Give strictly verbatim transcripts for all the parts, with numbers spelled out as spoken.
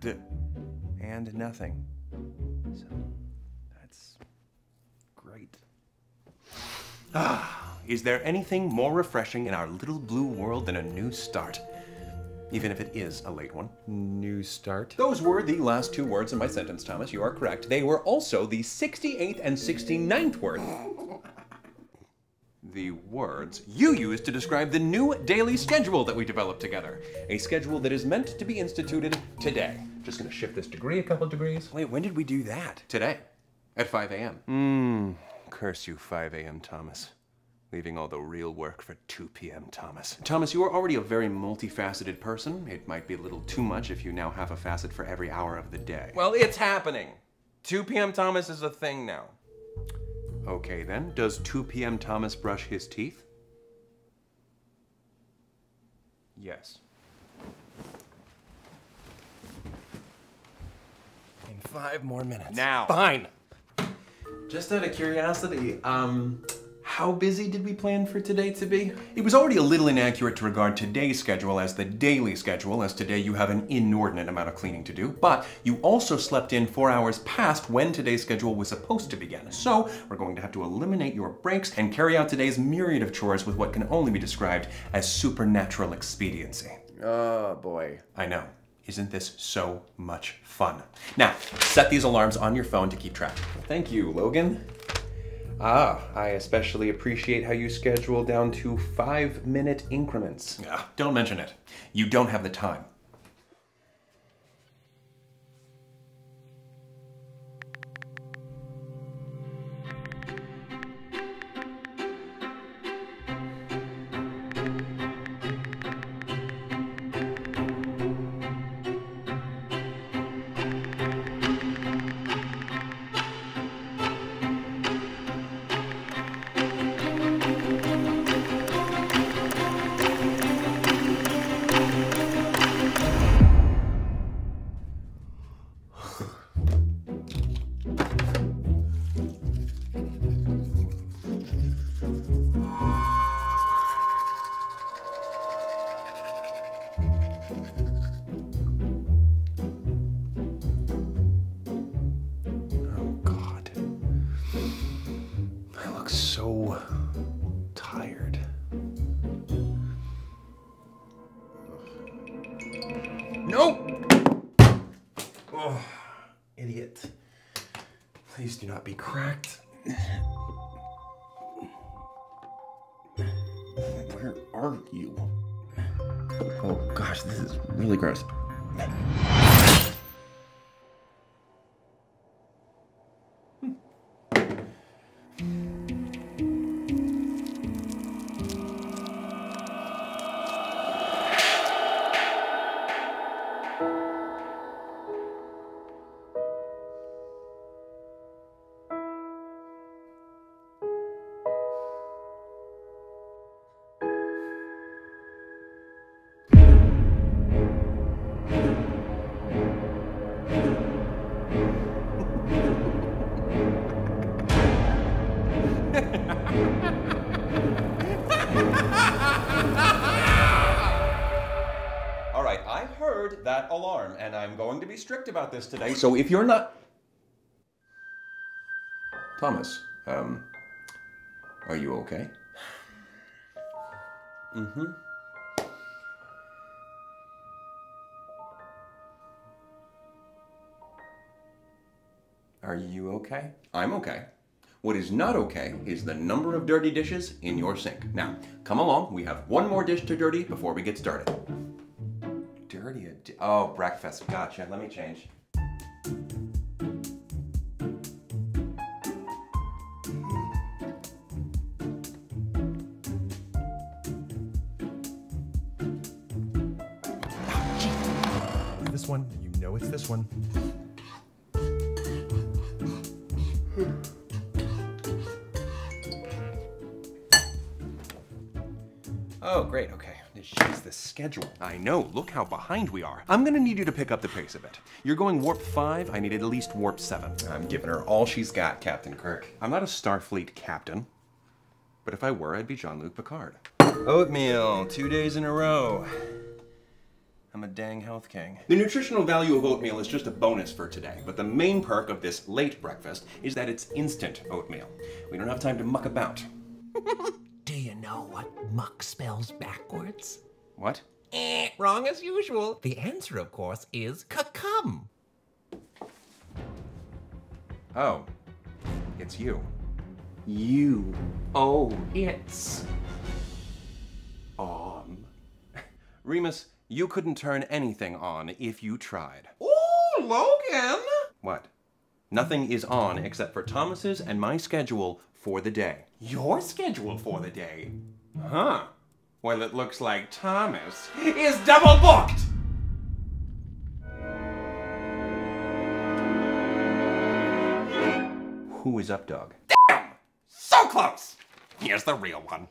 d and nothing. So that's great. Ah, is there anything more refreshing in our little blue world than a new start? Even if it is a late one. New start. Those were the last two words in my sentence, Thomas. You are correct. They were also the sixty-eighth and sixty-ninth word. The words you use to describe the new daily schedule that we developed together. A schedule that is meant to be instituted today. Just gonna shift this degree a couple of degrees. Wait, when did we do that? Today, at five A M Mmm, curse you five A M Thomas. Leaving all the real work for two P M Thomas. Thomas, you are already a very multifaceted person. It might be a little too much if you now have a facet for every hour of the day. Well, it's happening. two P M Thomas is a thing now. Okay then, does two P M Thomas brush his teeth? Yes. In five more minutes. Now. Fine. Just out of curiosity, um, how busy did we plan for today to be? It was already a little inaccurate to regard today's schedule as the daily schedule, as today you have an inordinate amount of cleaning to do, but you also slept in four hours past when today's schedule was supposed to begin. So we're going to have to eliminate your breaks and carry out today's myriad of chores with what can only be described as supernatural expediency. Oh boy. I know. Isn't this so much fun? Now, set these alarms on your phone to keep track. Thank you, Logan. Ah, I especially appreciate how you schedule down to five-minute increments. Ugh, don't mention it. You don't have the time. So tired. No! Oh, idiot. Please do not be cracked. Where are you? Oh gosh, this is really gross. That alarm, and I'm going to be strict about this today. So if you're not... Thomas, um, are you okay? Mm-hmm. Are you okay? I'm okay. What is not okay is the number of dirty dishes in your sink. Now, come along. We have one more dish to dirty before we get started. Dirty ad- oh, breakfast. Gotcha. Let me change. This one, you know it's this one. Oh, great. Okay. She's the schedule. I know, look how behind we are. I'm gonna need you to pick up the pace of it. You're going warp five, I need at least warp seven. I'm giving her all she's got, Captain Kirk. I'm not a Starfleet captain, but if I were, I'd be Jean-Luc Picard. Oatmeal, two days in a row. I'm a dang health king. The nutritional value of oatmeal is just a bonus for today, but the main perk of this late breakfast is that it's instant oatmeal. We don't have time to muck about. Do you know what muck spells backwards? What? Eh, wrong as usual. The answer, of course, is cucum. Oh, it's you. You. Oh, it's... on. Remus, you couldn't turn anything on if you tried. Ooh, Logan! What? Nothing is on except for Thomas's and my schedule for the day. Your schedule for the day? Huh. Well, it looks like Thomas is double booked! Who is up, dog? Damn! So close! Here's the real one.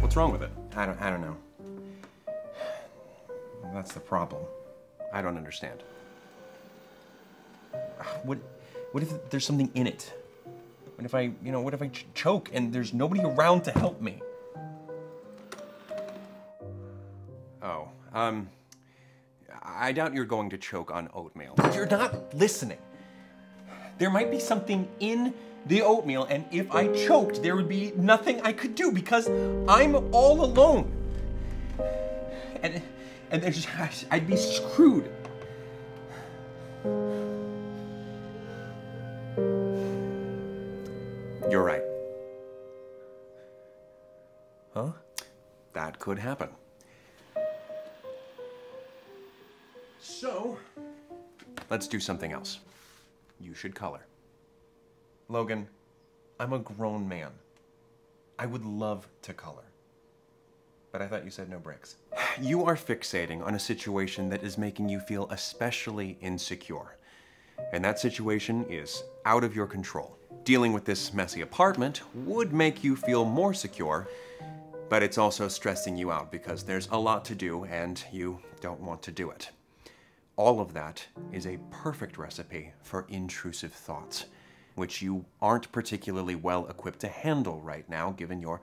What's wrong with it? I don't, I don't know. Well, that's the problem. I don't understand. What, what if there's something in it? What if I, you know, what if I ch choke and there's nobody around to help me? Oh, um, I doubt you're going to choke on oatmeal. You're not listening. There might be something in the oatmeal, and if I choked, there would be nothing I could do because I'm all alone. And, and there's, I'd be screwed. You're right. Huh? That could happen. So, let's do something else. You should color. Logan, I'm a grown man. I would love to color. But I thought you said no bricks. You are fixating on a situation that is making you feel especially insecure. And that situation is out of your control. Dealing with this messy apartment would make you feel more secure, but it's also stressing you out because there's a lot to do and you don't want to do it. All of that is a perfect recipe for intrusive thoughts, which you aren't particularly well equipped to handle right now, given your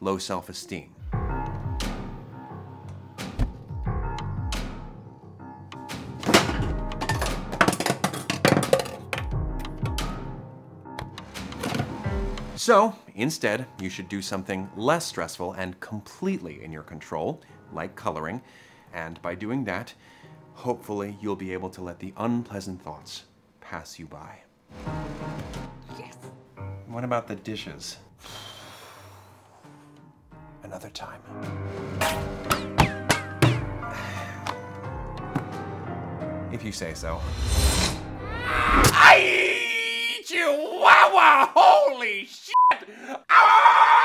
low self-esteem. So, instead, you should do something less stressful and completely in your control, like coloring, and by doing that, hopefully, you'll be able to let the unpleasant thoughts pass you by. Yes! What about the dishes? Another time. If you say so. Ay! Chihuahua! Holy shit! Ow!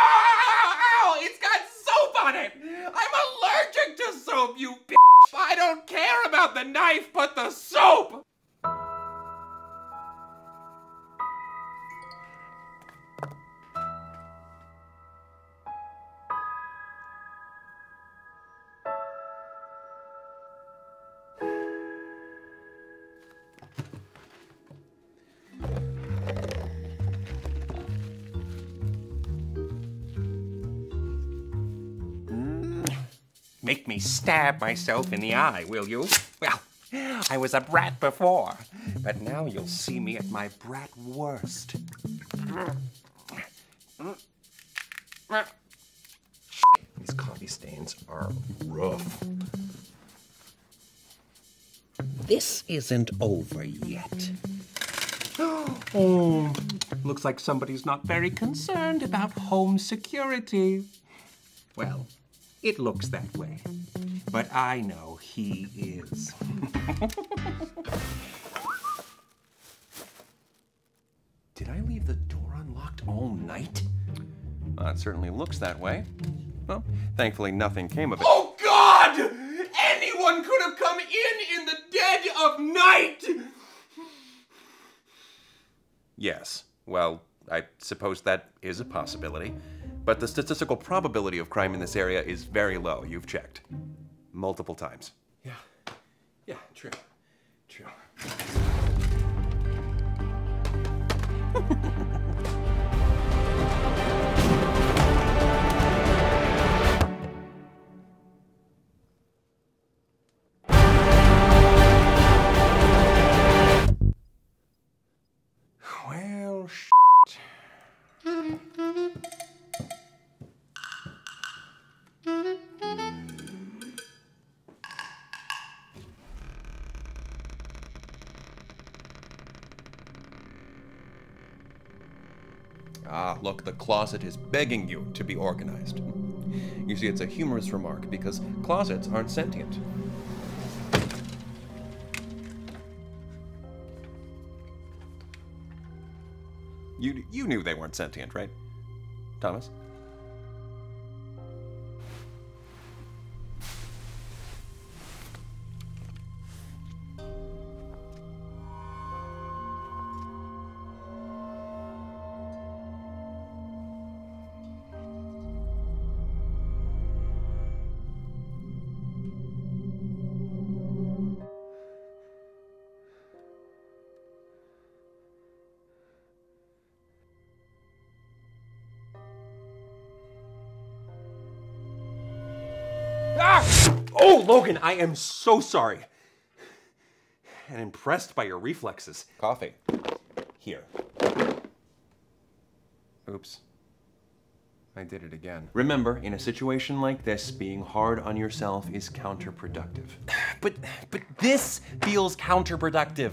Ow! It's got soap on it! I'm allergic to soap, you bitch! I don't care about the knife, but the soap! Make me stab myself in the eye, will you? Well, I was a brat before, but now you'll see me at my brat worst. These coffee stains are rough. This isn't over yet. Oh, looks like somebody's not very concerned about home security. Well, it looks that way, but I know he is. Did I leave the door unlocked all night? Well, it certainly looks that way. Well, thankfully nothing came of it. Oh God! Anyone could have come in in the dead of night! Yes, well, I suppose that is a possibility. But the statistical probability of crime in this area is very low. You've checked. Multiple times. Yeah. Yeah, true. True. Well, shit. Ah, look, the closet is begging you to be organized. You see, it's a humorous remark because closets aren't sentient. You, you knew they weren't sentient, right, Thomas? Logan, I am so sorry. And impressed by your reflexes. Coffee. Here. Oops. I did it again. Remember, in a situation like this, being hard on yourself is counterproductive. But, but this feels counterproductive.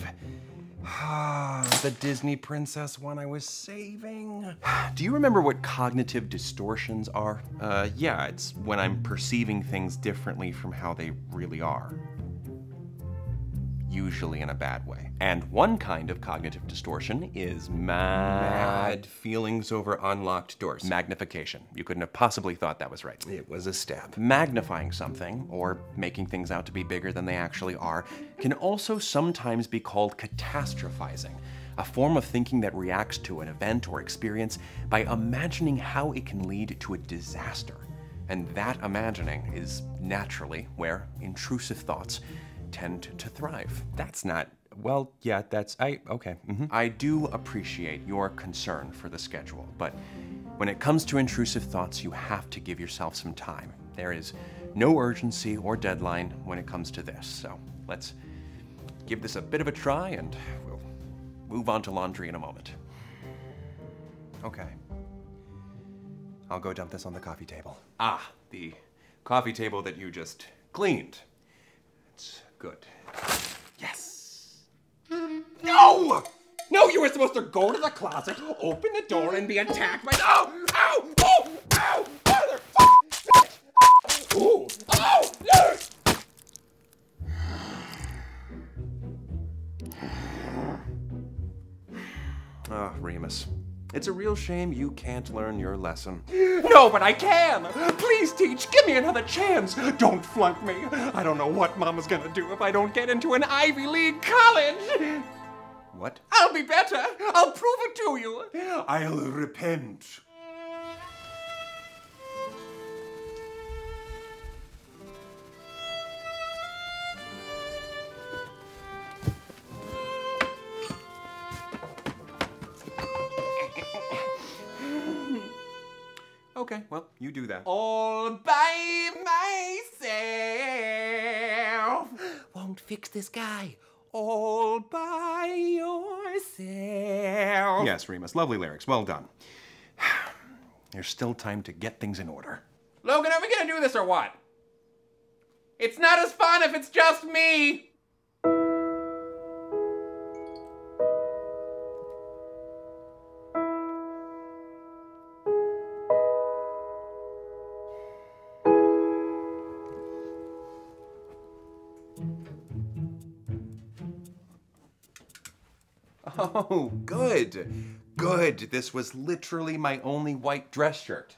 Ah, the Disney princess one I was saving. Do you remember what cognitive distortions are? Uh, yeah, it's when I'm perceiving things differently from how they really are. Usually in a bad way. And one kind of cognitive distortion is mad feelings over unlocked doors. Magnification. You couldn't have possibly thought that was right. It was a stab. Magnifying something, or making things out to be bigger than they actually are, can also sometimes be called catastrophizing, a form of thinking that reacts to an event or experience by imagining how it can lead to a disaster. And that imagining is naturally where intrusive thoughts tend to thrive. That's not, well, yeah, that's, I, okay. Mm-hmm. I do appreciate your concern for the schedule, but when it comes to intrusive thoughts, you have to give yourself some time. There is no urgency or deadline when it comes to this, so let's give this a bit of a try and we'll move on to laundry in a moment. Okay. I'll go dump this on the coffee table. Ah, the coffee table that you just cleaned. It's good. Yes. No! No, you were supposed to go to the closet, open the door, and be attacked by. Oh! Ow! Oh! Ow! Mother bitch! Ooh! Oh! Yes! Ah, Remus. It's a real shame you can't learn your lesson. No, but I can! Please teach, give me another chance! Don't flunk me! I don't know what Mama's gonna do if I don't get into an Ivy League college! What? I'll be better! I'll prove it to you! I'll repent. Okay, well, you do that. All by myself. Won't fix this guy. All by yourself. Yes, Remus, lovely lyrics, well done. There's still time to get things in order. Logan, are we gonna do this or what? It's not as fun if it's just me. Oh, good. good. This was literally my only white dress shirt.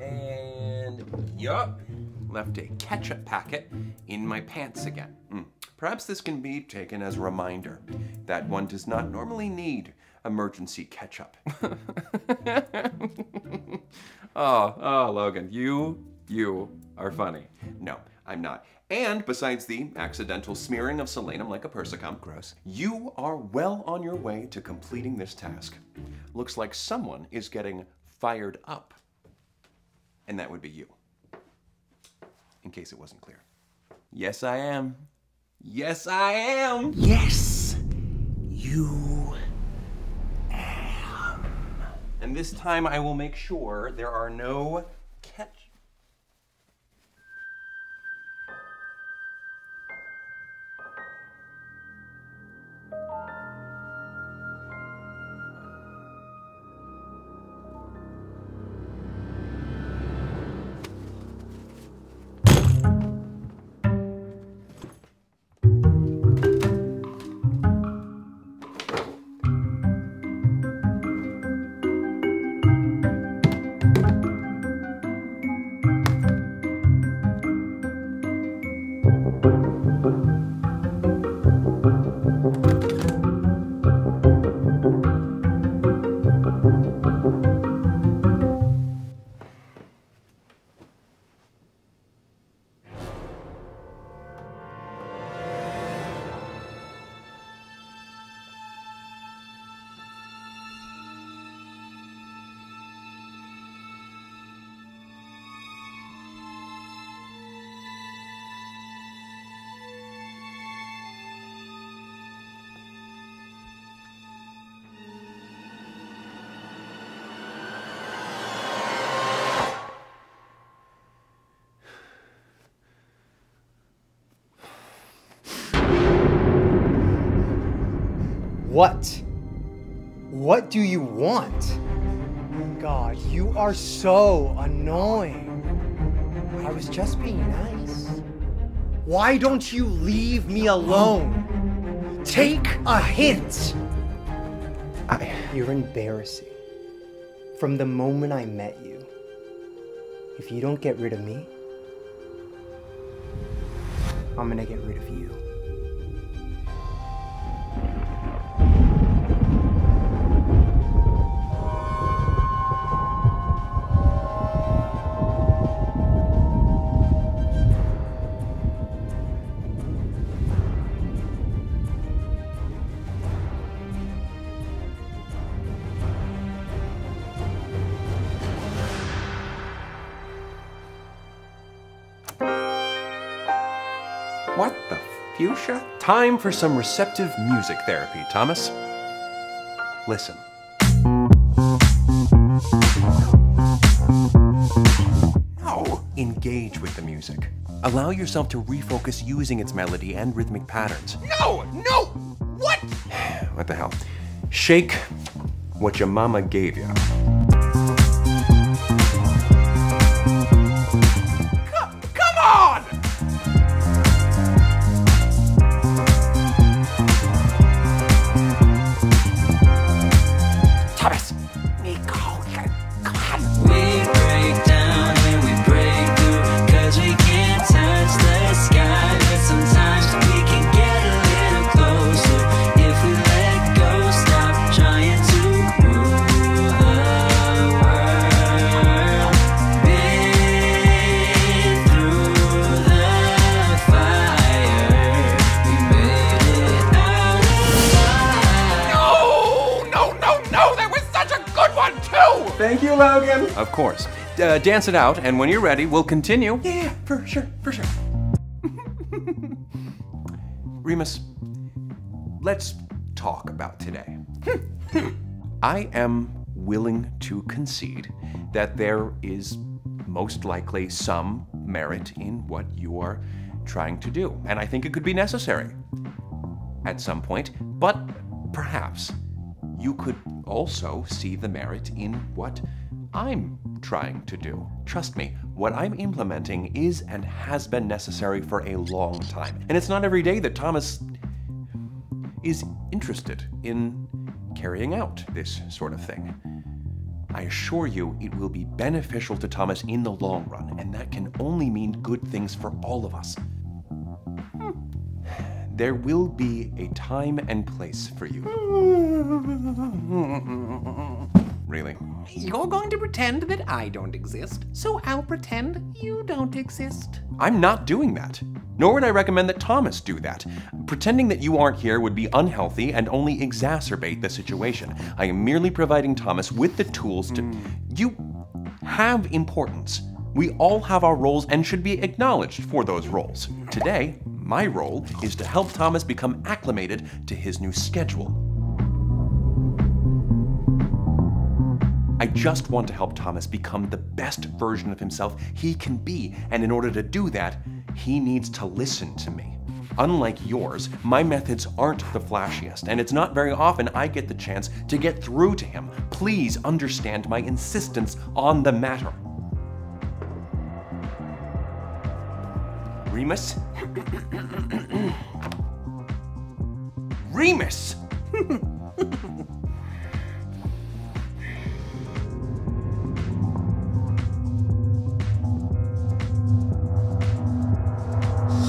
And, yup, left a ketchup packet in my pants again. Mm. Perhaps this can be taken as a reminder that one does not normally need emergency ketchup. oh, oh, Logan, you, you are funny. No, I'm not. And besides the accidental smearing of selenium like a persicum, gross, you are well on your way to completing this task. Looks like someone is getting fired up. And that would be you, in case it wasn't clear. Yes, I am. Yes, I am. Yes, you am. And this time I will make sure there are no catch. What? What do you want? God, you are so annoying. I was just being nice. Why don't you leave me alone? Take a hint! I... You're embarrassing. From the moment I met you, if you don't get rid of me, I'm gonna get rid of you. What the fuchsia? Time for some receptive music therapy, Thomas. Listen. No! Engage with the music. Allow yourself to refocus using its melody and rhythmic patterns. No! No! What? What the hell? Shake what your mama gave you. Thank you, Logan! Of course. Uh, dance it out, and when you're ready, we'll continue. Yeah, yeah, for sure, for sure. Remus, let's talk about today. I am willing to concede that there is most likely some merit in what you are trying to do, and I think it could be necessary at some point, but perhaps you could also see the merit in what I'm trying to do. Trust me, what I'm implementing is and has been necessary for a long time. And it's not every day that Thomas is interested in carrying out this sort of thing. I assure you it will be beneficial to Thomas in the long run, and that can only mean good things for all of us. There will be a time and place for you. Really? You're going to pretend that I don't exist, so I'll pretend you don't exist. I'm not doing that. Nor would I recommend that Thomas do that. Pretending that you aren't here would be unhealthy and only exacerbate the situation. I am merely providing Thomas with the tools to... Mm. You have importance. We all have our roles and should be acknowledged for those roles. Today, my role is to help Thomas become acclimated to his new schedule. I just want to help Thomas become the best version of himself he can be, and in order to do that, he needs to listen to me. Unlike yours, my methods aren't the flashiest, and it's not very often I get the chance to get through to him. Please understand my insistence on the matter. Remus? Remus!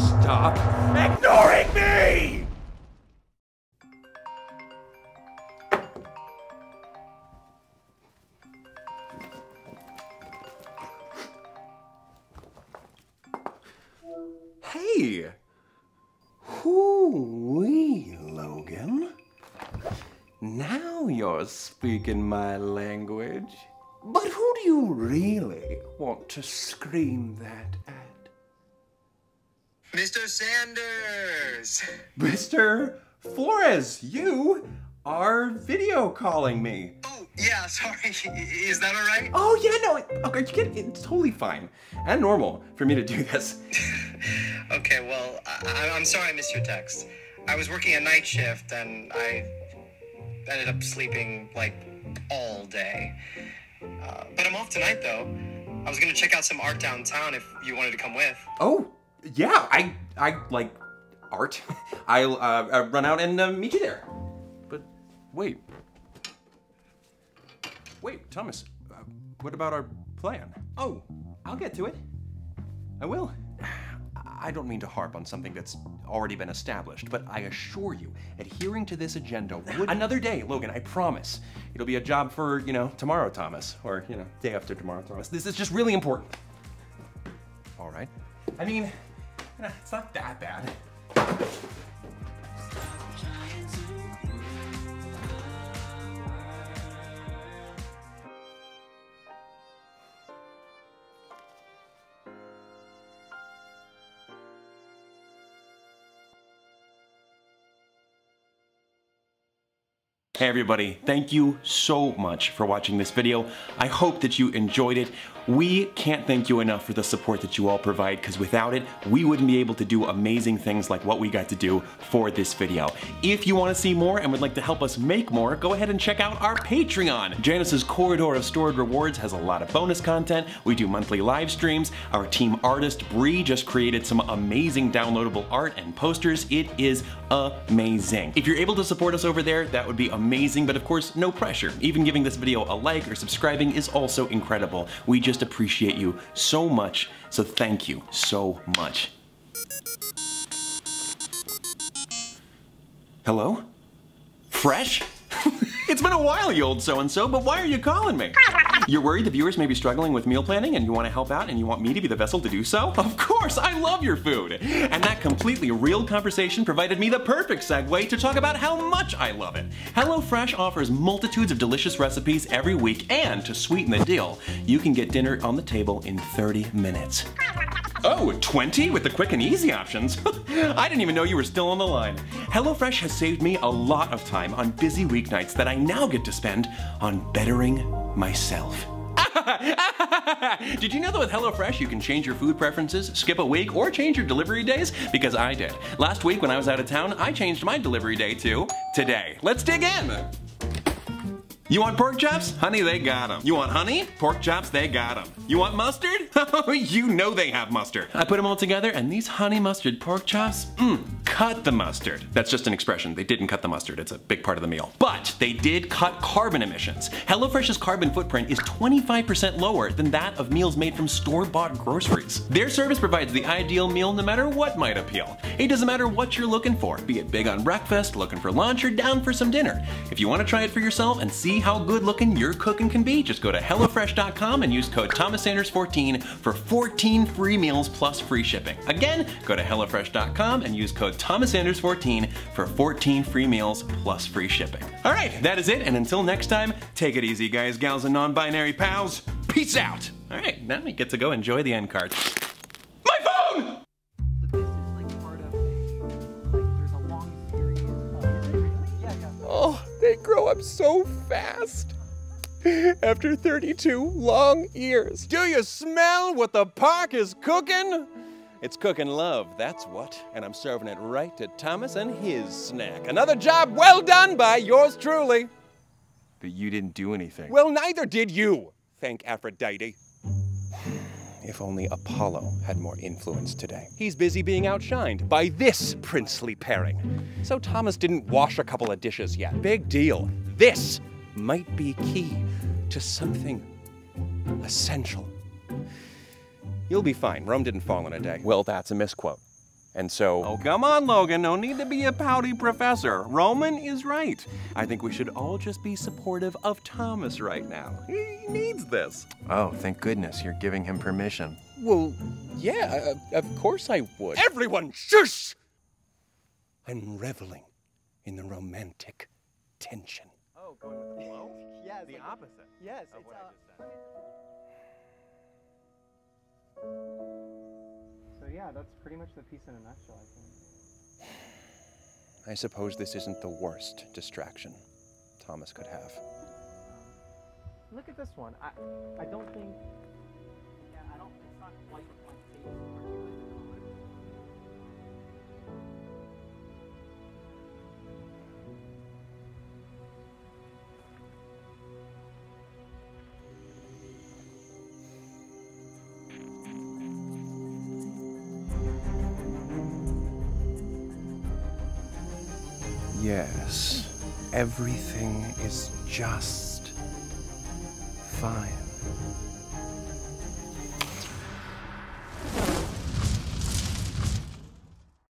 Stop ignoring me! Hey! Hoo-wee, Logan. Now you're speaking my language. But who do you really want to scream that at? Mister Sanders! Mister Flores, you are video calling me. Oh, yeah, sorry. Is that all right? Oh, yeah, no. Okay, you get, it's totally fine and normal for me to do this. Okay, well, I, I'm sorry I missed your text. I was working a night shift, and I ended up sleeping, like, all day. Uh, but I'm off tonight, though. I was going to check out some art downtown if you wanted to come with. Oh, yeah, I, I like art. I'll uh, I'll run out and uh, meet you there. But wait. Wait, Thomas, uh, what about our plan? Oh, I'll get to it. I will. I don't mean to harp on something that's already been established, but I assure you, adhering to this agenda would- Another day, Logan, I promise. It'll be a job for, you know, tomorrow, Thomas. Or, you know, day after tomorrow, Thomas. This is just really important. All right. I mean, it's not that bad. Hey everybody, thank you so much for watching this video. I hope that you enjoyed it. We can't thank you enough for the support that you all provide, because without it, we wouldn't be able to do amazing things like what we got to do for this video. If you want to see more and would like to help us make more, go ahead and check out our Patreon. Janice's Corridor of Stored Rewards has a lot of bonus content. We do monthly live streams. Our team artist, Bree, just created some amazing downloadable art and posters. It is amazing. If you're able to support us over there, that would be amazing. Amazing, but of course, no pressure. Even giving this video a like or subscribing is also incredible. We just appreciate you so much, so thank you so much. Hello? Fresh? It's been a while, you old so-and-so, but why are you calling me? You're worried the viewers may be struggling with meal planning and you want to help out and you want me to be the vessel to do so? Of course, I love your food! And that completely real conversation provided me the perfect segue to talk about how much I love it. HelloFresh offers multitudes of delicious recipes every week, and to sweeten the deal, you can get dinner on the table in thirty minutes. Oh, twenty with the quick and easy options? I didn't even know you were still on the line. HelloFresh has saved me a lot of time on busy weeknights that I now get to spend on bettering myself. Did you know that with HelloFresh you can change your food preferences, skip a week, or change your delivery days? Because I did. Last week when I was out of town, I changed my delivery day to today. Let's dig in! You want pork chops? Honey, they got them. You want honey? Pork chops, they got them. You want mustard? You know they have mustard. I put them all together and these honey mustard pork chops, mmm, cut the mustard. That's just an expression. They didn't cut the mustard. It's a big part of the meal. But they did cut carbon emissions. HelloFresh's carbon footprint is twenty-five percent lower than that of meals made from store-bought groceries. Their service provides the ideal meal no matter what might appeal. It doesn't matter what you're looking for, be it big on breakfast, looking for lunch, or down for some dinner. If you want to try it for yourself and see how good looking your cooking can be, just go to HelloFresh dot com and use code Thomas Sanders fourteen for fourteen free meals plus free shipping. Again, go to HelloFresh dot com and use code Thomas Sanders fourteen for fourteen free meals plus free shipping. All right, that is it, and until next time, take it easy, guys, gals, and non-binary pals. Peace out. All right, now we get to go enjoy the end card. My phone! Oh, they grow up so fast. After thirty-two long years. Do you smell what the park is cooking? It's cooking love, that's what. And I'm serving it right to Thomas and his snack. Another job well done by yours truly. But you didn't do anything. Well, neither did you. Thank Aphrodite. If only Apollo had more influence today. He's busy being outshined by this princely pairing. So Thomas didn't wash a couple of dishes yet. Big deal. This might be key to something essential. You'll be fine. Rome didn't fall in a day. Well, that's a misquote. And so... Oh, come on, Logan. No need to be a pouty professor. Roman is right. I think we should all just be supportive of Thomas right now. He needs this. Oh, thank goodness you're giving him permission. Well, yeah, uh, of course I would. Everyone, shush! I'm reveling in the romantic tension. Oh, going with the flow? Yeah, the like, opposite. Yes, of it's what uh, I just said. Yeah, that's pretty much the piece in a nutshell, I think. I suppose this isn't the worst distraction Thomas could have. Look at this one. I I don't think... Yeah, I don't... It's not quite one thing. Yes, everything is just fine.